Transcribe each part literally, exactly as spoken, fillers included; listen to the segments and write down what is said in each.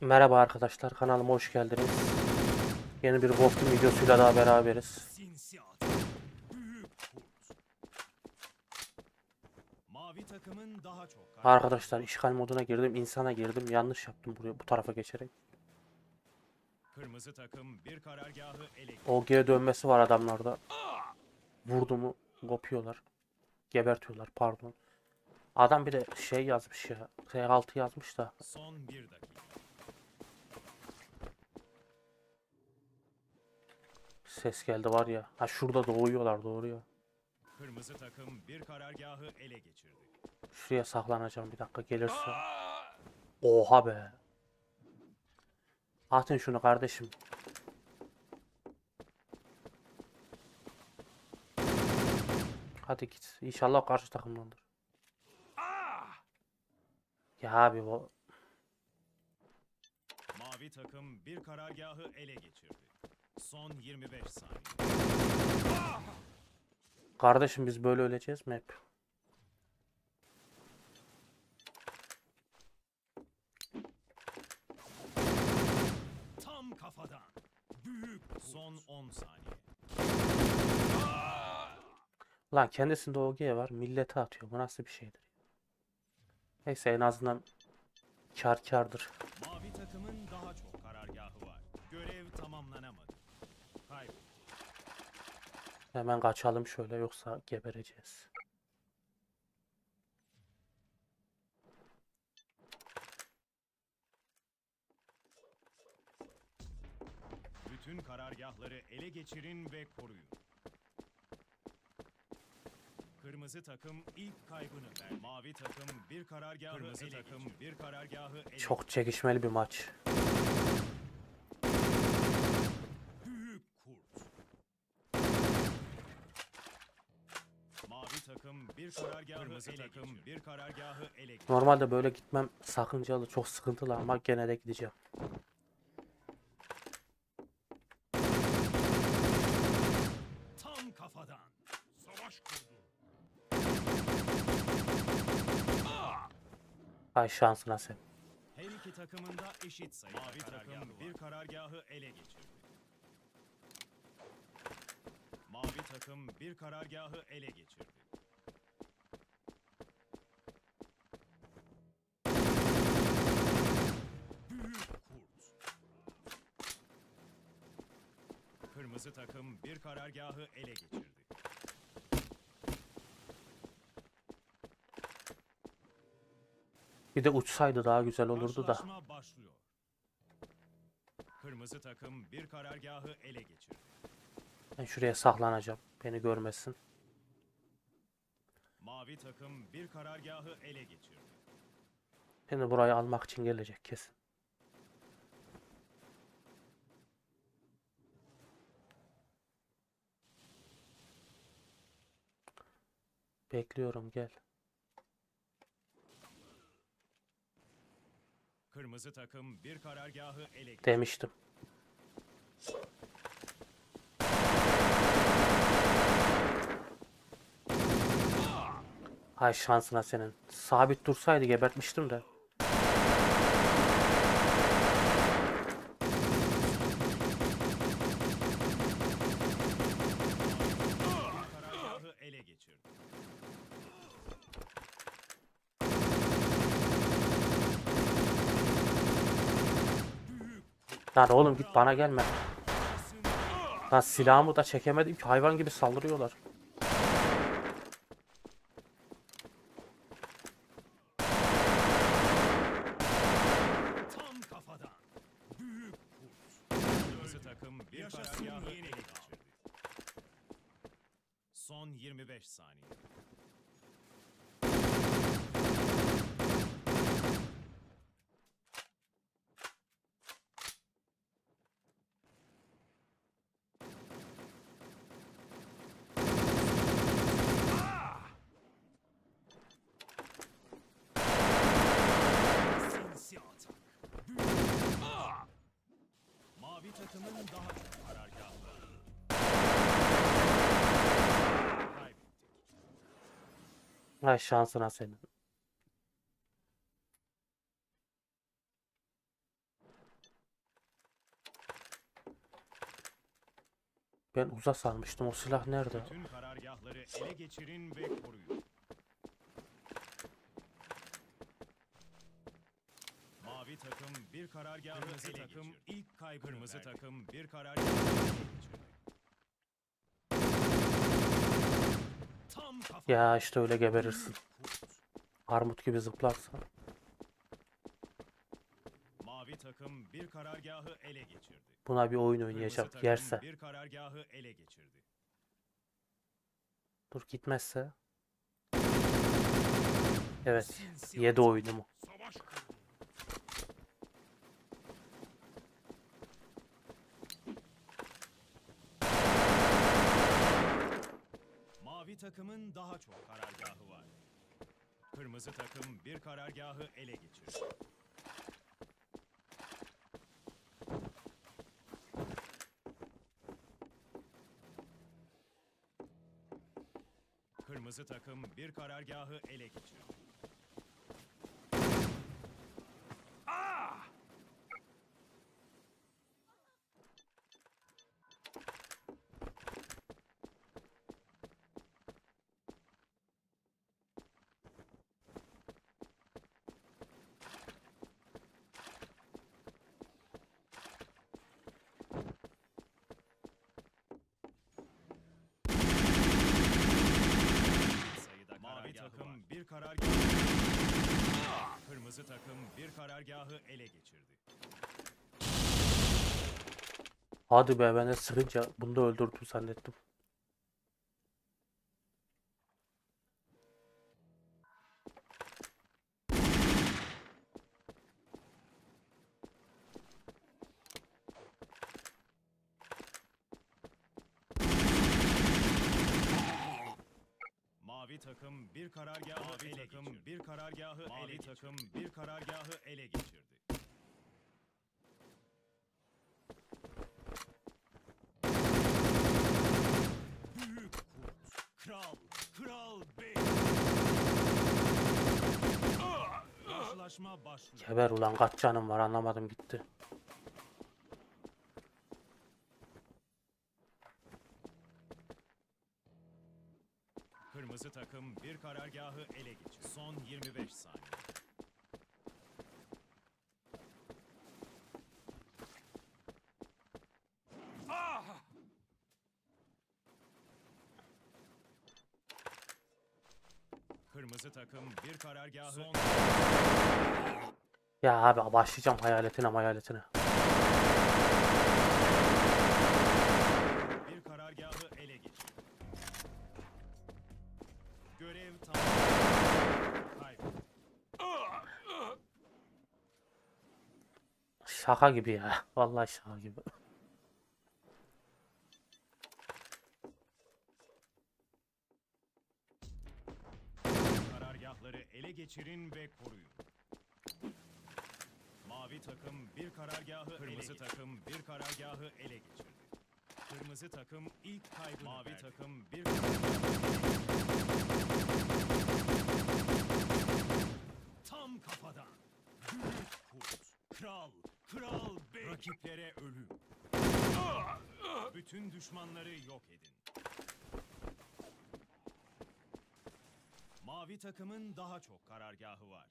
Merhaba arkadaşlar, kanalıma hoş geldiniz. Yeni bir Wolfteam videosuyla daha beraberiz. Arkadaşlar işgal moduna girdim, insana girdim. Yanlış yaptım buraya, bu tarafa geçerek. O G dönmesi var adamlarda. Vurdu mu kopuyorlar. Gebertiyorlar, pardon. Adam bir de şey yazmış ya. S altı yazmış da. Son bir dakika. Ses geldi var ya. Ha şurada doğuyorlar, doğru ya. Kırmızı takım bir karargahı ele geçirdi. Şuraya saklanacağım bir dakika gelirse. Oha be. Atın şunu kardeşim. Hadi git. İnşallah karşı takımlandır. Ya abi bu. Mavi takım bir karargahı ele geçirdi. Son yirmi beş saniye. Kardeşim biz böyle öleceğiz mi hep? Tam kafadan. Büyük. Son on saniye. Lan kendisinde O G var, millete atıyor. Bu nasıl bir şeydir? Neyse en azından kar kardır. Mavi takımın daha çok karargahı var. Görev tamamlanamadı. Kaybol. Hemen kaçalım şöyle, yoksa gebereceğiz. Bütün karargahları ele geçirin ve koruyun. Kırmızı takım ilk kaybını ver. Mavi takım bir karargahı Kırmızı ele takım geçir. bir karargahı ele Çok çekişmeli bir maç. Büyük kurt. Mavi takım bir karargahı Kırmızı ele takım geçir. bir karargahı ele geçir. Normalde böyle gitmem sakıncalı, çok sıkıntılı ama gene de gideceğim. Tam kafadan. Savaş kurdu. Ay şansına sen. Her iki takımında eşit sayı. Mavi takım bir karargahı ele geçirdi. Mavi takım bir karargahı ele geçirdi. Büyük kurt. Kırmızı takım bir karargahı ele geçirdi. Bir de uçsaydı daha güzel olurdu da. Kırmızı takım bir karargahı ele geçirdi. Ben şuraya saklanacağım. Beni görmesin. Mavi takım bir karargahı ele geçirdi. Şimdi burayı almak için gelecek kesin. Bekliyorum, gel. Kırmızı takım bir karargahı ele geçirdi. Demiştim. Ay şansına senin. Sabit dursaydı gebertmiştim de. Karargahı ele geçirdi. Lan oğlum git, bana gelme. Lan silahımı da çekemedim ki, hayvan gibi saldırıyorlar. Tam kafadan. Büyük kurt. Kırmızı takım bir karargahı ele geçirdi. Son yirmi beş saniye. Mavi takımın daha çok karargahları. Ay şansına senin. Ben uza sarmıştım. O silah nerede? Bütün karargahları ele geçirin ve koruyun. Mavi takım bir karargahı ele takım geçir. İlk kaybı kırmızı verdi. Takım bir karargahı ele geçirdi. Ya işte öyle geberirsin. Armut gibi zıplarsan. Mavi takım bir karargahı ele geçirdi. Buna bir oyun oynayacak yerse. Bir karargahı ele geçirdi. Dur gitmezse. Evet, yedi oyunumu. Mavi takımın daha çok karargahı var. Kırmızı takım bir karargahı ele geçirdi. Kırmızı takım bir karargahı ele geçirdi. Kırmızı takım bir karargahı ele geçirdi. Hadi be, ben de sıkınca bunu da öldürdüm zannettim. Takım bir karargahı Mavi ele takım geçirdi. Bir karargahı Mavi ele takım geçirdi. Bir karargahı ele geçirdi. Büyük kurt, kral, kral bey. Karşılaşma başlıyor. Geber ulan, kaç canım var anlamadım gitti. Kırmızı takım bir karargahı ele geçirdi. Son yirmi beş saniye. Ah! Kırmızı takım bir karargahı... Son... Ya abi başlayacağım hayaletine hayaletine. Şaka gibi ya. Vallahi şaka gibi. Karargahları ele geçirin ve koruyun. Mavi takım bir karargahı, kırmızı takım bir karargahı ele geçirdi. Kırmızı takım ilk kaybını Mavi verdi. Takım bir tam kafadan. Büyük kurt, kral. Kral bey. Rakiplere ölüm. Bütün düşmanları yok edin. Mavi takımın daha çok karargahı var.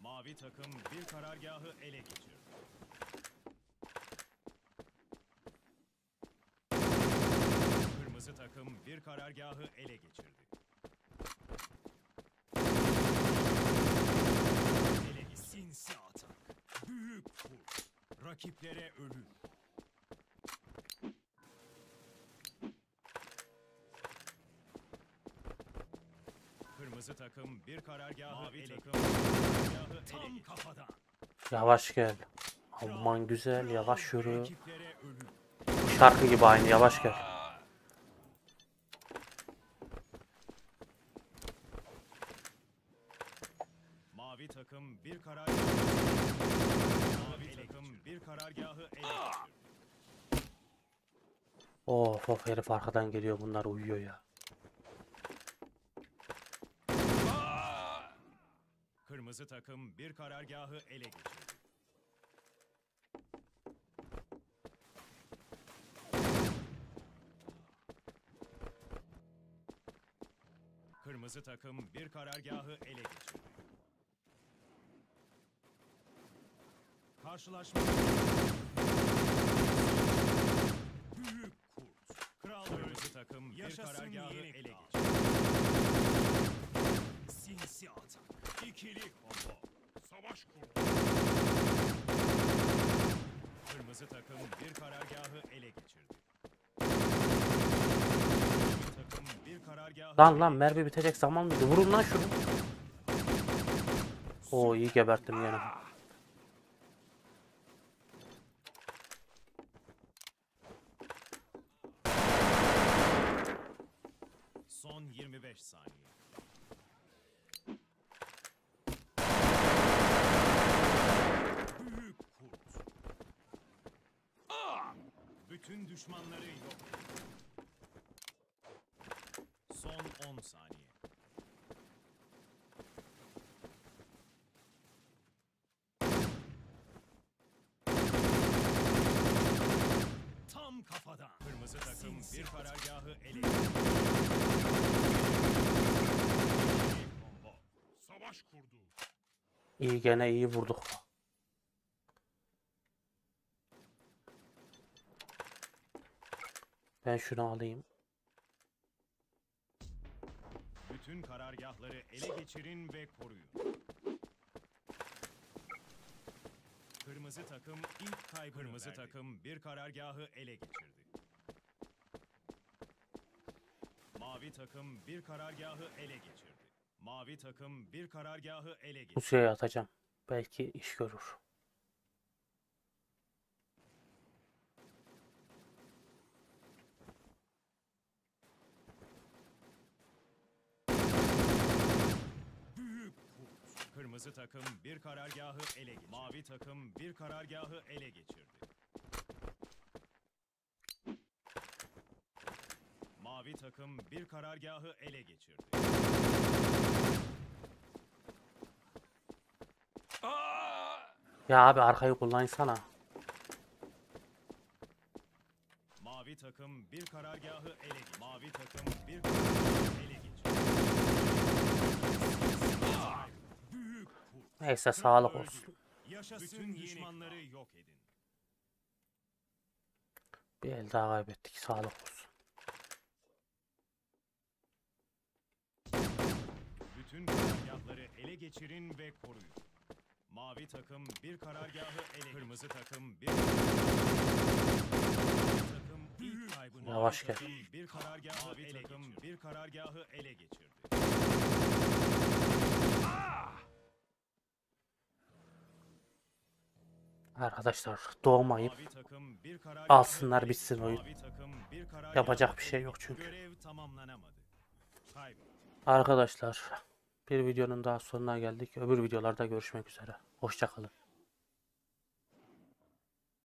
Mavi takım bir karargahı ele geçirdi. Kırmızı takım bir karargahı ele geçirdi. Sinsi atak, büyük kurt, rakiplere ölüm. Kırmızı takım bir karargahı, mavi takım karargahı tam kafadan. Yavaş gel. Aman güzel, yavaş yürü. Şarkı gibi aynı, yavaş gel. Takım bir karargahı Mavi takım bir karargahı ele geçirdi. Of of, herif arkadan geliyor, bunlar uyuyor ya. Kırmızı takım bir karargahı ele geçirdi. Kırmızı takım bir karargahı ele geçirdi. Karşılaşma... Büyük kurt. Kral kırmızı takım yaşasın bir karargahı ele geçirdi. Sinsi atak. İkili kombo. Savaş kurdu. Kırmızı takım bir karargahı ele geçirdi. Takım bir karargahı... Lan lan mermi bitecek zaman mıydı? Vurun lan şunu. Oo iyi geberttim yani. Son yirmi beş saniye. Büyük kurt. Aa! Bütün düşmanları yok. Son on saniye. Tam kafadan. Kırmızı takım bir karargahı ele geçirdi. İyi gene iyi vurduk. Ben şunu alayım. Bütün karargahları ele geçirin ve koruyun. Kırmızı takım ilk kaybını Kırmızı verdi. Takım bir karargahı ele geçirdi. Mavi takım bir karargahı ele geçirdi. Mavi takım bir karargahı ele geçirdi. Bu suya atacağım. Belki iş görür. Büyük kurt. Kırmızı takım bir karargahı ele geçirdi. Mavi takım bir karargahı ele geçirdi. Mavi takım bir karargahı ele geçirdi. Ya abi arkayı kullansana. Mavi takım bir karargahı ele geçirdi. Mavi takım bir karargahı ele geçirdi. Büyük kurt. Neyse sağlık olsun. Yaşasın düşmanları yok edin. Bir el daha kaybettik. Sağlık olsun. Bütün karargahları ele geçirin ve koruyun. Mavi takım bir karargahı ele. Kırmızı takım bir takım büyük kaybını. Yavaş gel. Bir karargahı mavi ele takım geçirdi. Bir karargahı ele geçirdi. Arkadaşlar doğmayıp alsınlar bitsin oyun. Yapacak bir şey yok çünkü. Görev tamamlanamadı. Kaybettik. Arkadaşlar bir videonun daha sonuna geldik. Öbür videolarda görüşmek üzere. Hoşça kalın.